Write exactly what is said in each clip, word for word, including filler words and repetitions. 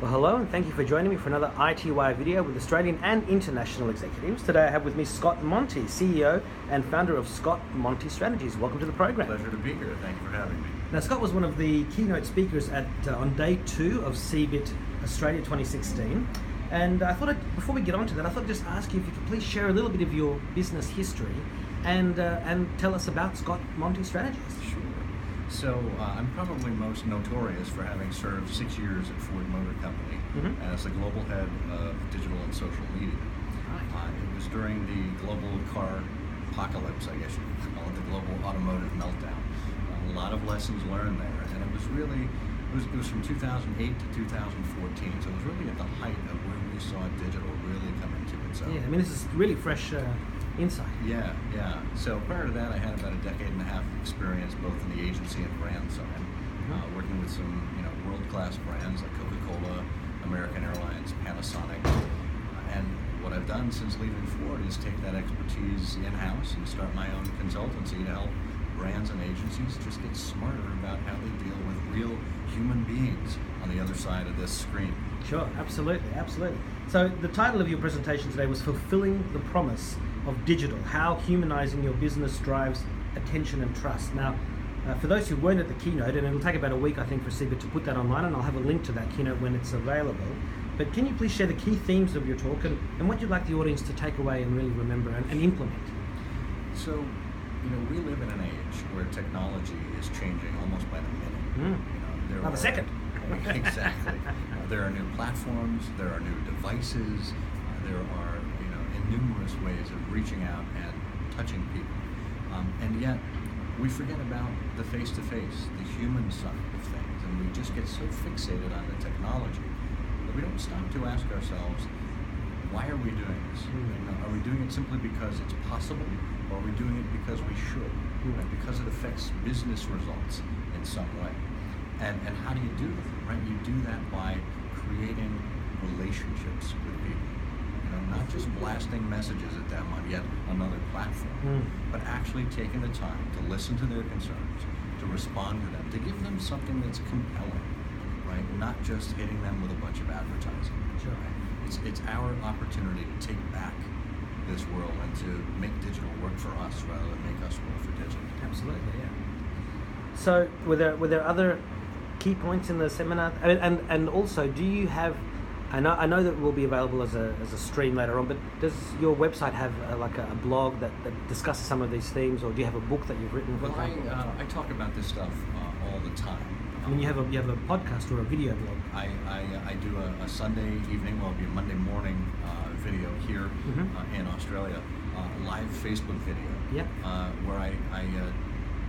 Well, hello, and thank you for joining me for another I T Y video with Australian and international executives. Today I have with me Scott Monty, C E O and founder of Scott Monty Strategies. Welcome to the program. Pleasure to be here. Thank you for having me. Now, Scott was one of the keynote speakers at uh, on day two of CeBIT Australia twenty sixteen. And I thought, I'd, before we get on to that, I thought I'd just ask you if you could please share a little bit of your business history and, uh, and tell us about Scott Monty Strategies. Sure. So uh, I'm probably most notorious for having served six years at Ford Motor Company mm-hmm. as the global head of digital and social media. Right. Uh, it was during the global car apocalypse, I guess you could call it, the global automotive meltdown. A lot of lessons learned there, and it was really, it was, it was from two thousand eight to two thousand fourteen, so it was really at the height of where we saw digital really come into itself. Yeah, I mean, this is really fresh. Uh... Insight. Yeah, yeah. So prior to that, I had about a decade and a half of experience both in the agency and brand side, mm-hmm. uh, working with some you know world-class brands like Coca-Cola, American Airlines, Panasonic. Uh, and what I've done since leaving Ford is take that expertise in-house and start my own consultancy to help brands and agencies just get smarter about how they deal with real human beings on the other side of this screen. Sure, absolutely, absolutely. So the title of your presentation today was Fulfilling the Promise of Digital, How Humanizing Your Business Drives Attention and Trust. Now, uh, for those who weren't at the keynote, and it'll take about a week, I think, for CeBIT to put that online, and I'll have a link to that keynote when it's available. But can you please share the key themes of your talk and, and what you'd like the audience to take away and really remember and, and implement? So, you know, we live in an age where technology is changing almost by the minute. Mm. You know, Not a second. Exactly. Uh, there are new platforms, there are new devices, uh, there are you know innumerous ways of reaching out and touching people. Um, and yet, we forget about the face-to-face, the human side of things, and we just get so fixated on the technology that we don't stop to ask ourselves, why are we doing this? Mm-hmm. You know, are we doing it simply because it's possible, or are we doing it because we should, mm-hmm. right? Because it affects business results in some way? And, and how do you do that? Right? You do that by creating relationships with people. You know, not just blasting messages at them on yet another platform, mm. but actually taking the time to listen to their concerns, to respond to them, to give them something that's compelling, right? Not just hitting them with a bunch of advertising. Sure. Right? It's it's our opportunity to take back this world and to make digital work for us rather than make us work for digital. Absolutely, yeah. So were there were there other key points in the seminar, and, and and also, do you have, I know I know that will be available as a as a stream later on, but does your website have a, like a, a blog that, that discusses some of these themes, or do you have a book that you've written? Well, I, uh, I talk about this stuff uh, all the time. I mean, you have a you have a podcast or a video blog. I I, I do a, a Sunday evening, well, it'll be a Monday morning uh, video here mm-hmm. uh, in Australia, uh, live Facebook video. Yeah. Uh, where I I, uh,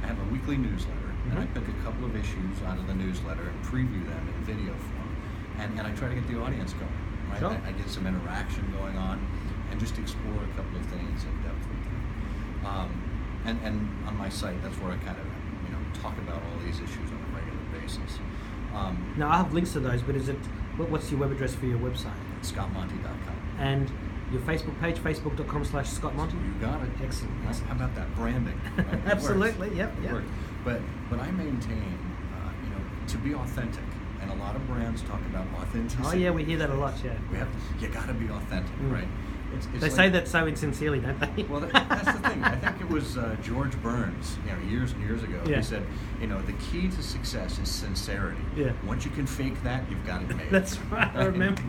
I have a weekly newsletter. And I pick a couple of issues out of the newsletter and preview them in video form. And, and I try to get the audience going. Right? Sure. I, I get some interaction going on and just explore a couple of things in depth with them. Um, and, and on my site, that's where I kind of you know talk about all these issues on a regular basis. Um, now, I have links to those, but is it what, what's your web address for your website? Scott Monty dot com. And your Facebook page, facebook.com slash Scott Monty? You got it. Excellent. Yes. How about that branding? Right? Absolutely, works. yep. yep. But but I maintain, uh, you know, to be authentic, and a lot of brands talk about authenticity. Oh yeah, we hear that a lot, yeah. We have to, you gotta be authentic, mm. right? It's, it's they like, say that so insincerely, don't they? Well, that, that's the thing. I think it was uh, George Burns, you know, years and years ago, yeah. He said, you know, the key to success is sincerity. Yeah. Once you can fake that, you've got it made. That's right. I remember.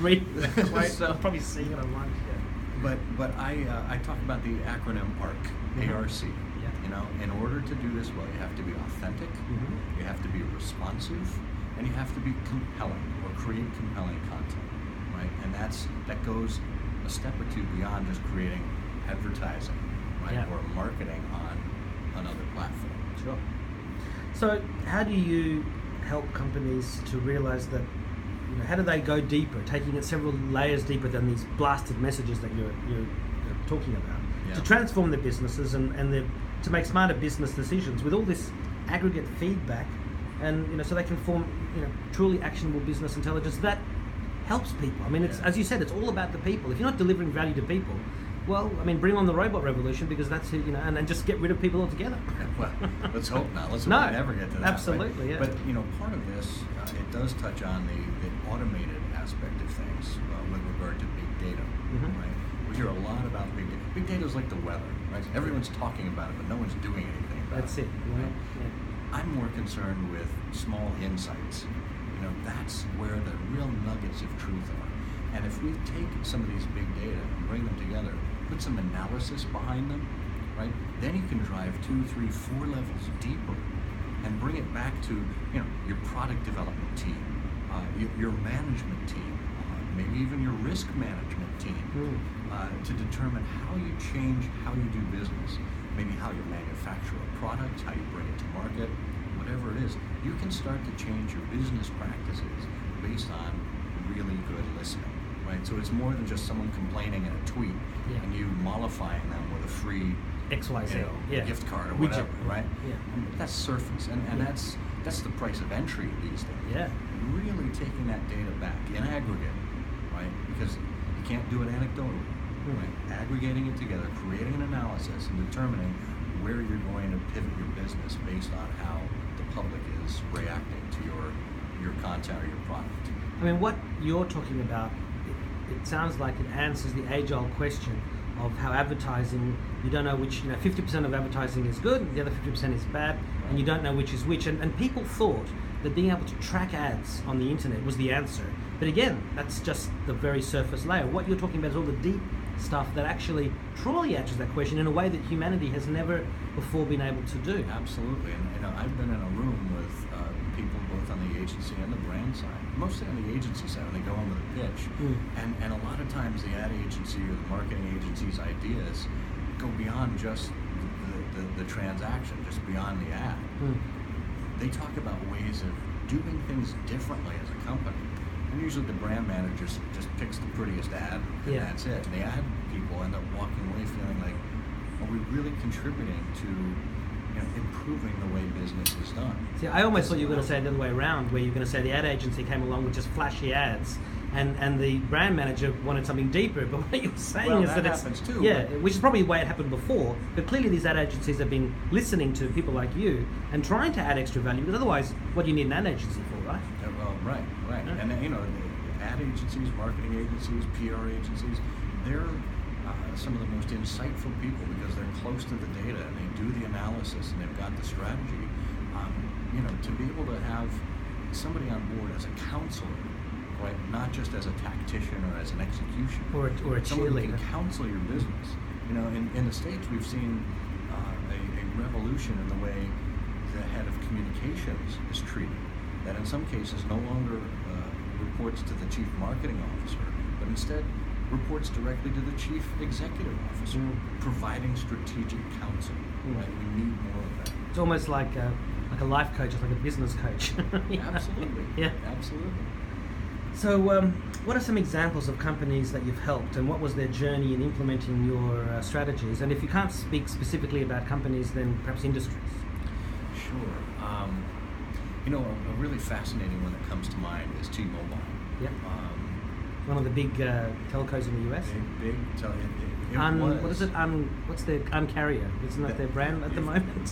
Read that. So, I've probably seen it online. Yeah. But but I uh, I talk about the acronym ARC, mm-hmm. A R C. Yeah. You know, in order to do this well, you have to be authentic, mm-hmm. you have to be responsive, and you have to be compelling or create compelling content, right? And that's that goes a step or two beyond just creating advertising, right, yeah. or marketing on another platform. Sure. So how do you help companies to realize that, you know, how do they go deeper, taking it several layers deeper than these blasted messages that you're, you're, you're talking about, yeah. to transform their businesses and, and their, to make smarter business decisions with all this aggregate feedback, and you know so they can form you know truly actionable business intelligence that helps people. I mean, it's yeah. as you said, it's all about the people. If you're not delivering value to people, Well, I mean, bring on the robot revolution, because that's who, you know, and then just get rid of people altogether. Well, let's hope not. Let's hope no, we never get to that. Absolutely, yeah. But, you know, part of this, uh, it does touch on the, the automated aspect of things uh, with regard to big data, mm-hmm. right? We hear a lot about big data. Big data is like the weather, right? Everyone's talking about it, but no one's doing anything about that's it. That's it, right? Yeah. I'm more concerned with small insights. You know, that's where the real nuggets of truth are. And if we take some of these big data and bring them together, put some analysis behind them, right? Then you can drive two, three, four levels deeper and bring it back to, you know, your product development team, uh, your, your management team, uh, maybe even your risk management team, uh, to determine how you change how you do business, maybe how you manufacture a product, how you bring it to market, whatever it is. You can start to change your business practices based on really good listening. Right? So it's more than just someone complaining in a tweet yeah. and you mollifying them with a free X Y Z you know, yeah. gift card or whatever, Widget. Right? Yeah. I mean, that's surface, and, and yeah. that's that's the price of entry these days. Yeah. Really taking that data back in aggregate, right? Because you can't do it anecdotally. Hmm. Right? Aggregating it together, creating an analysis, and determining where you're going to pivot your business based on how the public is reacting to your your content or your product. I mean, what you're talking about, it sounds like it answers the age-old question of how advertising, you don't know which, you know, fifty percent of advertising is good, the other fifty percent is bad, and you don't know which is which. And, and people thought that being able to track ads on the internet was the answer. But again, that's just the very surface layer. What you're talking about is all the deep stuff that actually truly answers that question in a way that humanity has never before been able to do. Absolutely, and you know, I've been in a room with uh, people both on the agency and the brand side, mostly on the agency side when they go on with a pitch, mm. and, and a lot of times the ad agency or the marketing agency's ideas go beyond just the, the, the transaction, just beyond the ad. Mm. They talk about ways of doing things differently as a company. And usually the brand manager just picks the prettiest ad, and yeah. that's it. And the ad people end up walking away feeling like, are we really contributing to, you know, improving the way business is done? See, I almost thought you were going to say it the other way around, where you were going to say the ad agency came along with just flashy ads, and, and the brand manager wanted something deeper. But what you're saying well, is that, that happens it's, too. Yeah, which is probably the way it happened before. But clearly these ad agencies have been listening to people like you and trying to add extra value, because otherwise, what do you need an ad agency for, right? Yeah, well, right, right. Yeah. And you know, the ad agencies, marketing agencies, P R agencies, they're Uh, some of the most insightful people, because they're close to the data and they do the analysis and they've got the strategy. Um, you know, to be able to have somebody on board as a counselor, right? Not just as a tactician or as an executioner, or a, or a someone who can counsel your business. You know, in, in the States we've seen uh, a, a revolution in the way the head of communications is treated. That in some cases no longer uh, reports to the chief marketing officer, but instead reports directly to the chief executive officer, mm. providing strategic counsel. Mm. Right? We need more of that. It's almost like a, like a life coach, it's like a business coach. yeah. Absolutely. Yeah. Absolutely. So, um, what are some examples of companies that you've helped, and what was their journey in implementing your uh, strategies? And if you can't speak specifically about companies, then perhaps industries. Sure. Um, you know, a, a really fascinating one that comes to mind is T-Mobile. Yeah. Um, One of the big uh, telcos in the U S. Big, big telco. It, it Un, was. What is it? Un, what's their Un-Carrier? Isn't that their brand at the moment?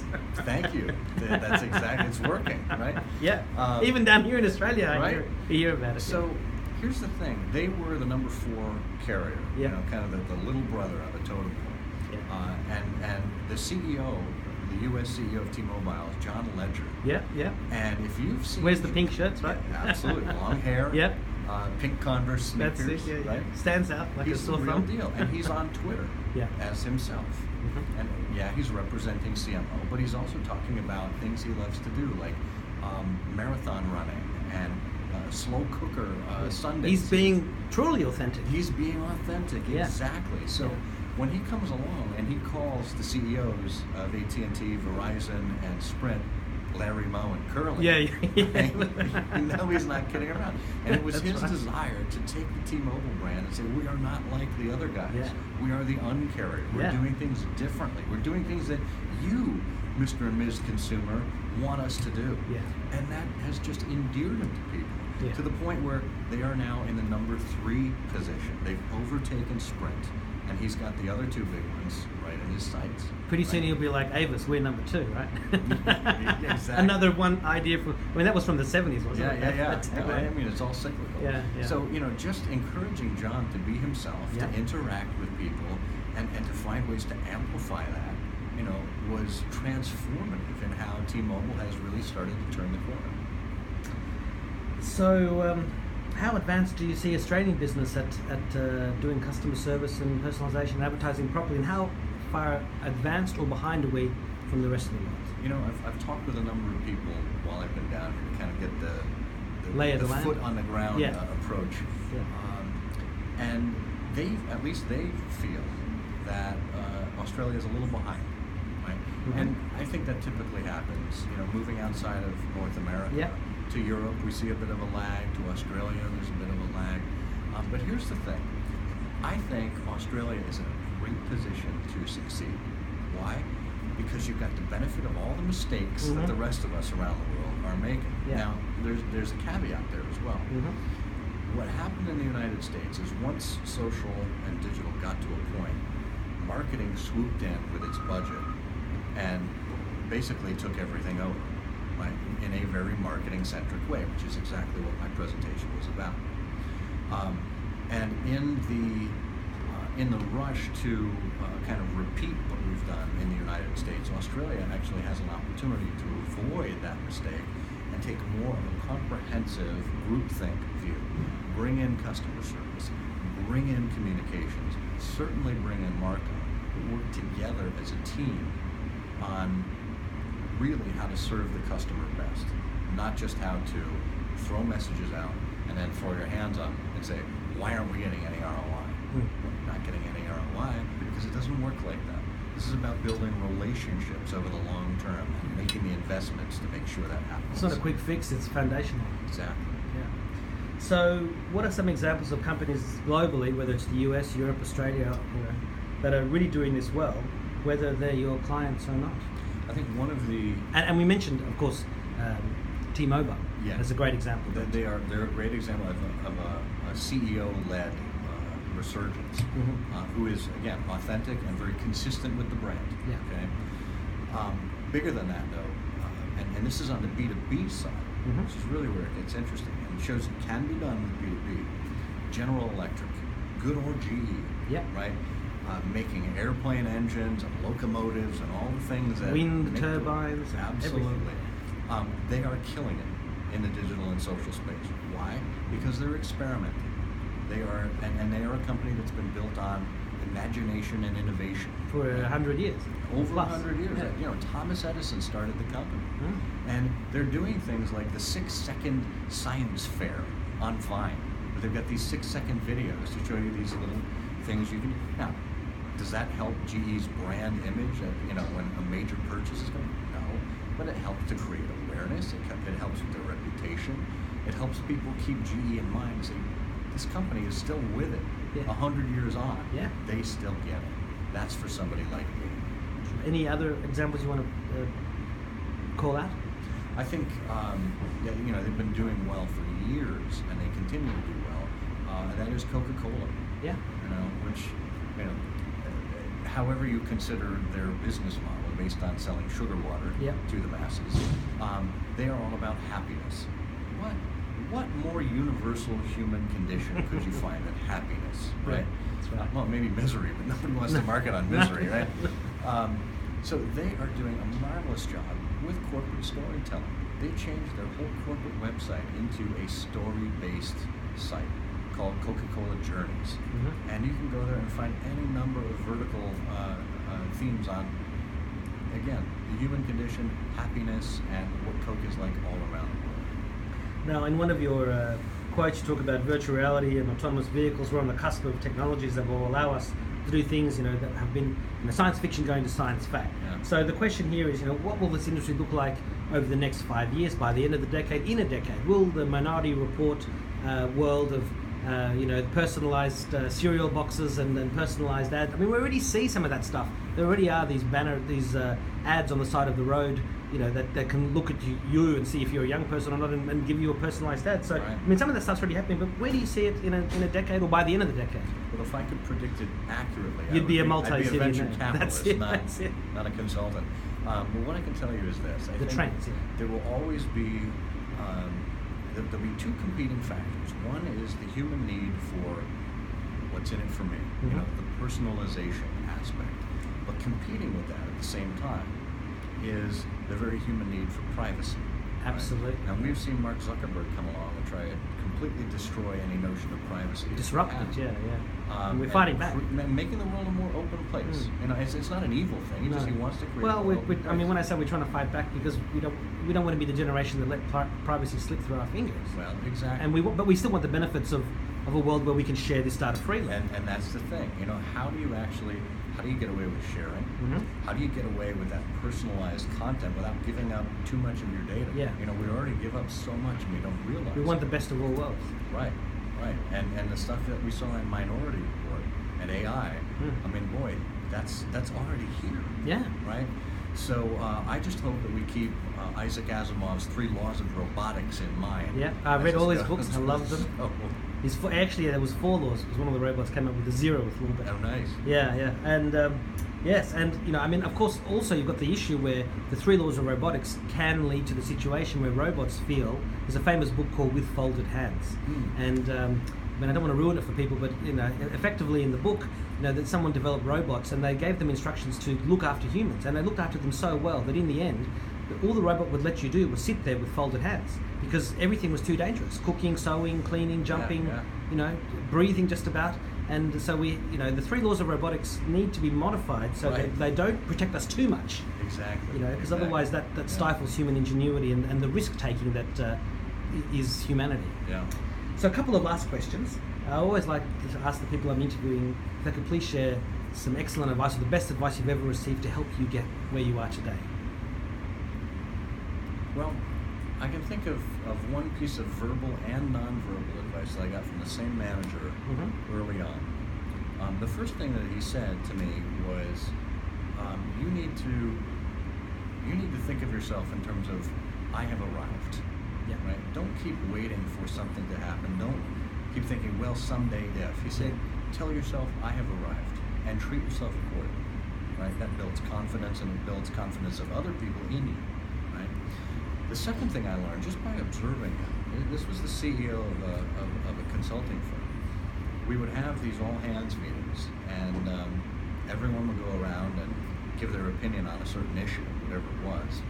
Thank you. That's exactly. It's working, right? Yeah. Um, Even down here in Australia, right? I hear, I hear about it. So yeah. Here's the thing: they were the number four carrier. Yeah. You know, kind of the, the little brother of a totem pole. Yeah. Uh, and and the C E O, the U S C E O of T-Mobile, is John Ledger. Yeah. Yeah. And if you've seen, where's the pink shirts, right? Yeah, absolutely. Long hair. Yep. Uh, pink Converse sneakers, That's it, yeah, yeah. right? Stands out like he's a sore thumb. He's the real deal, and he's on Twitter yeah. as himself. Mm-hmm. And yeah, he's representing C M O, but he's also talking about things he loves to do, like um, marathon running and uh, slow cooker uh, Sundays. He's being truly authentic. He's being authentic, yeah. exactly. So yeah. when he comes along and he calls the C E Os of A T and T, Verizon, and Sprint Larry, Moe, and Curly. Yeah, yeah. yeah. You know he's not kidding around. And it was That's his right. desire to take the T-Mobile brand and say, we are not like the other guys. Yeah. We are the Un-Carrier. We're yeah. doing things differently. We're doing things that you, Mister and Miz Consumer, want us to do. Yeah. And that has just endeared him to people, yeah. to the point where they are now in the number three position. They've overtaken Sprint and he's got the other two big ones right in his sights. Pretty soon right? He'll be like Avis, we're number two, right? Yeah, exactly. Another one idea from, I mean, that was from the seventies, wasn't yeah, it? Yeah, yeah, yeah. Anyway, I mean, it's all cyclical. Yeah, yeah. So, you know, just encouraging John to be himself, yeah. to interact with people, and, and to find ways to amplify that, you know, was transformative in how T-Mobile has really started to turn the corner. So, um, how advanced do you see Australian business at, at uh, doing customer service and personalisation and advertising properly, and how far advanced or behind are we from the rest of the world? You know, I've, I've talked with a number of people while I've been down here to kind of get the, the, Lay of the, the land. Foot on the ground yeah. uh, approach. Yeah. Um, and they, at least they feel that uh, Australia is a little behind. Right? Mm-hmm. And I think that typically happens, you know, moving outside of North America. Yeah. To Europe, we see a bit of a lag. To Australia, there's a bit of a lag. Um, but here's the thing. I think Australia is in a great position to succeed. Why? Because you've got the benefit of all the mistakes mm-hmm. that the rest of us around the world are making. Yeah. Now, there's, there's a caveat there as well. Mm-hmm. What happened in the United States is once social and digital got to a point, marketing swooped in with its budget and basically took everything over. In a very marketing-centric way, which is exactly what my presentation was about. Um, and in the uh, in the rush to uh, kind of repeat what we've done in the United States, Australia actually has an opportunity to avoid that mistake and take more of a comprehensive groupthink view. Bring in customer service, bring in communications, certainly bring in marketing, but work together as a team on really how to serve the customer best, not just how to throw messages out and then throw your hands up and say, why aren't we getting any R O I? Mm. We're not getting any R O I because it doesn't work like that. This is about building relationships over the long term and making the investments to make sure that happens. It's not a quick fix, it's foundational. Exactly. Yeah. So what are some examples of companies globally, whether it's the U S, Europe, Australia, you know, that are really doing this well, whether they're your clients or not? I think one of the... And, and we mentioned, of course, um, T-Mobile yeah. as a great example. They, they are, they're a great example of a, of a, a C E O-led uh, resurgence, mm-hmm. uh, who is, again, authentic and very consistent with the brand. Yeah. Okay. Um, bigger than that, though, uh, and, and this is on the B two B side, mm-hmm. which is really where it gets interesting, and it shows it can be done with B two B. General Electric, good or G E, yeah. right? Uh, making airplane engines and locomotives and all the things that wind turbines, absolutely. Um, they are killing it in the digital and social space. Why? Because they're experimenting. They are, and, and they are a company that's been built on imagination and innovation for a hundred years. Over a hundred years. Yeah. You know, Thomas Edison started the company, mm-hmm. and they're doing things like the six-second science fair on Vine, where they've got these six-second videos to show you these little things you can do. Now, does that help G E's brand image at, you know, when a major purchase is coming? No, but it helps to create awareness, it, it helps with their reputation, it helps people keep G E in mind and say, this company is still with it, a yeah. hundred years on, yeah. they still get it. That's for somebody like me. Any other examples you want to uh, call out? I think, um, yeah, you know, they've been doing well for years and they continue to do well, uh, and that is Coca-Cola, yeah. you know, which, you know, however you consider their business model based on selling sugar water yep. to the masses, um, they are all about happiness. What what more universal human condition could you find than happiness, right? That's right. Well, maybe misery, but nobody wants to market on misery, right? Um, so they are doing a marvelous job with corporate storytelling. They changed their whole corporate website into a story-based site called Coca-Cola Journeys, mm-hmm. and you can go there and find any number of vertical uh, uh, themes on, again, the human condition, happiness, and what Coke is like all around the world. Now, in one of your uh, quotes, you talk about virtual reality and autonomous vehicles. We're on the cusp of technologies that will allow us to do things, you know, that have been, you know, science fiction going to science fact. Yeah. So the question here is, you know, what will this industry look like over the next five years? By the end of the decade, in a decade, will the Minority Report uh, world of Uh, you know, personalized uh, cereal boxes and, and personalized ads. I mean, we already see some of that stuff. There already are these banner, these uh, ads on the side of the road you know, that, that can look at you, you and see if you're a young person or not, and, and give you a personalised ad. So, right. I mean, some of that stuff's already happening, but where do you see it in a, in a decade or by the end of the decade? Well, if I could predict it accurately, You'd I would be, a multi I'd be a venture now. capitalist, it, not, not a consultant. Um, but what I can tell you is this. I the think trends, yeah. There will always be, um, there, there'll be two competing factors. One is the human need for what's in it for me, mm-hmm. you know, the personalization aspect. But competing with that at the same time is the very human need for privacy. Absolutely. Right? And we've seen Mark Zuckerberg come along and try to completely destroy any notion of privacy. Disrupt it, yeah, yeah. Um, and we're fighting and back. Cre- making the world a more open place. Mm. You know, it's, it's not an evil thing. He no. just he wants to create. Well, a we, we, I mean, when I say we're trying to fight back, because we don't we don't want to be the generation that let pri- privacy slip through our fingers. Well, exactly. And we but we still want the benefits of, of a world where we can share this data freely. And, and that's the thing. You know, how do you actually? How do you get away with sharing? Mm-hmm. How do you get away with that personalized content without giving up too much of your data? Yeah. You know, we already give up so much and we don't realize. We want the best of all worlds. Right, right. And and the stuff that we saw in Minority Report and A I, mm. I mean, boy, that's that's already here. Yeah. Right? So uh, I just hope that we keep uh, Isaac Asimov's three laws of robotics in mind. Yeah, I read all his books. I love them. So He's for, actually, there was four laws. It was one of the robots came up with the zeroth law. Oh, nice. Yeah, yeah, and um, yes, and you know, I mean, of course, also you've got the issue where the three laws of robotics can lead to the situation where robots feel. There's a famous book called With Folded Hands, mm. and um, I mean, I don't want to ruin it for people, but you know, effectively in the book, you know, that someone developed robots and they gave them instructions to look after humans, and they looked after them so well that in the end, all the robot would let you do was sit there with folded hands, because everything was too dangerous. Cooking, sewing, cleaning, jumping, yeah, yeah. you know, breathing just about. And so we, you know, the three laws of robotics need to be modified so right. that they don't protect us too much. Exactly. You know, because exactly. otherwise that, that yeah. stifles human ingenuity and, and the risk-taking that uh, is humanity. Yeah. So a couple of last questions. I always like to ask the people I'm interviewing if they could please share some excellent advice or the best advice you've ever received to help you get where you are today. Well, I can think of, of one piece of verbal and nonverbal advice that I got from the same manager mm-hmm. early on. Um, the first thing that he said to me was, um, "You need to, you need to think of yourself in terms of, I have arrived. Yeah. Right? Don't keep waiting for something to happen. Don't keep thinking, well, someday if." He said, "Tell yourself, I have arrived, and treat yourself accordingly." Right? That builds confidence, and it builds confidence of other people in you. Right? The second thing I learned, just by observing him, this was the C E O of a, of, of a consulting firm. We would have these all-hands meetings, and um, everyone would go around and give their opinion on a certain issue, whatever it was.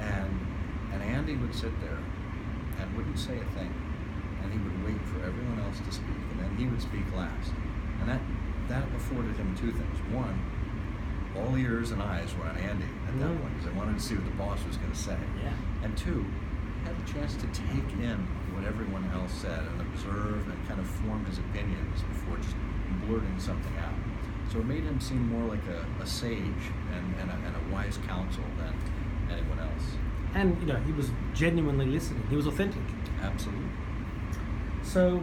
And, and Andy would sit there and wouldn't say a thing, and he would wait for everyone else to speak, and then he would speak last. And that, that afforded him two things. One, all ears and eyes were on Andy at that point, because I wanted to see what the boss was going to say. Yeah. And two, I had the chance to take in what everyone else said and observe and kind of form his opinions before just blurting something out. So it made him seem more like a, a sage and, and, a, and a wise counsel than anyone else. And, you know, he was genuinely listening. He was authentic. Absolutely. So,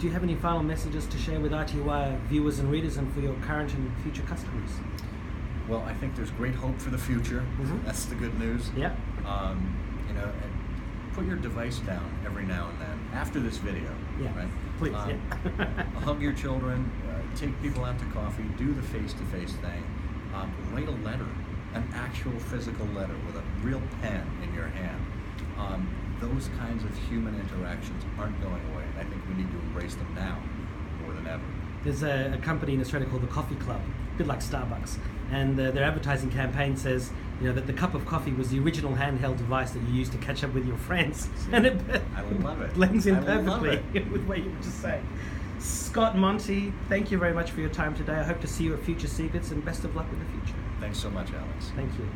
do you have any final messages to share with I T Y viewers and readers and for your current and future customers? Well, I think there's great hope for the future. Mm-hmm. That's the good news. Yeah. Um, you know, and put your device down every now and then after this video. Yeah. Right? Please. Um, yeah. Hug your children. Uh, take people out to coffee. Do the face-to-face thing. Um, write a letter, an actual physical letter with a real pen in your hand. Um, those kinds of human interactions aren't going away. I think we need to embrace them now more than ever. There's a, a company in Australia called the Coffee Club, a bit like Starbucks, and uh, their advertising campaign says, you know, that the cup of coffee was the original handheld device that you used to catch up with your friends. See, and it, I love it. Blends in perfectly with what you were just saying. Scott Monty, thank you very much for your time today. I hope to see you at future CeBITs, and best of luck with the future. Thanks so much, Alex. Thank you.